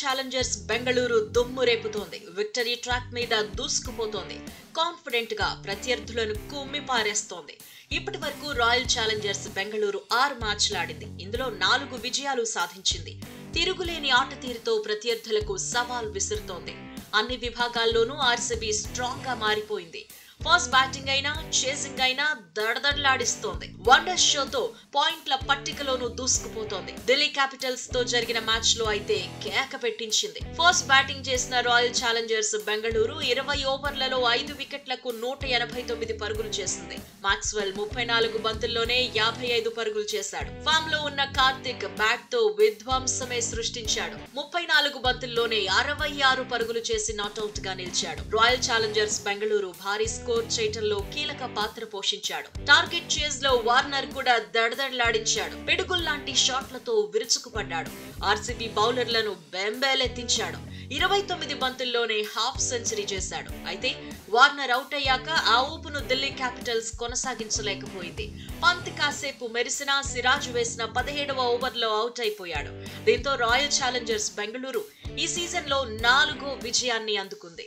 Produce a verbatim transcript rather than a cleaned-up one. Challengers Bengaluru దుమ్ము రేపుతోంది. Victory track మీద దూసుకుపోతోంది. కాన్ఫిడెంట్ గా ప్రత్యర్థులను కుమ్మి పారేస్తోంది. ఇప్పటి వరకు రాయల్ ఛాలెంజర్స్ బెంగళూరు ఆరు మ్యాచ్లు ఆడింది. ఇందులో నాలుగు విజయాలు సాధించింది. తిరుగులేని ఆట తీరుతో ప్రత్యర్థులకు సవాల్ విసురుతోంది. అన్ని విభాగాల్లోనూ ఆర్సీబీ స్ట్రాంగ్ గా మారిపోయింది. ఫాస్ట్ బ్యాటింగ్ అయినా చేసింగ్ అయినా దడదడలాడిస్తోంది. వండర్ షోతో పాయింట్ల పట్టికలోనూ దూసుకుపోతోంది. ఢిల్లీ క్యాపిటల్స్ తో జరిగిన మ్యాచ్ లో అయితే కేక పెట్టించింది. ఫాస్ట్ బ్యాటింగ్ చేసిన రాయల్ ఛాలెంజర్స్ బెంగళూరు ఇరవై ఓవర్లలో ఐదు వికెట్లకు నూట ఎనభై తొమ్మిది పరుగులు చేసింది. మాక్స్వెల్ ముప్పై నాలుగు బంతుల్లోనే యాభై ఐదు పరుగులు చేశాడు. ఫామ్ లో ఉన్న కార్తిక్ బ్యాట్ తో విధ్వంసమే సృష్టించాడు. ముప్పై నాలుగు బంతుల్లోనే అరవై ఆరు పరుగులు చేసి నాట్అవుట్ గా నిలిచాడు. రాయల్ ఛాలెంజర్స్ బెంగళూరు భారీ స్కోర్ చేయటంలో కీలక పాత్ర పోషించాడు. టార్గెట్ చేజ్ లో వార్నర్ కూడా దడదడలాడించాడు. పిడుగుల్లాంటి షాట్లతో విరుచుకుపడ్డాడు. ఆర్సీబీ బౌలర్లను బెంబేలెత్తించాడు. ఇరవై తొమ్మిది బంతుల్లోనే హాఫ్ సెంచరీ చేశాడు. అయితే వార్నర్ అవుట్ అయ్యాక ఆ ఊపును ఢిల్లీ క్యాపిటల్స్ కొనసాగించలేకపోయింది. పంత్ కాసేపు మెరిసినా సిరాజ్ వేసిన పదిహేడవ ఓవర్లో అవుట్ అయిపోయాడు. దీంతో రాయల్ ఛాలెంజర్స్ బెంగళూరు ఈ సీజన్ లో నాలుగో విజయాన్ని అందుకుంది.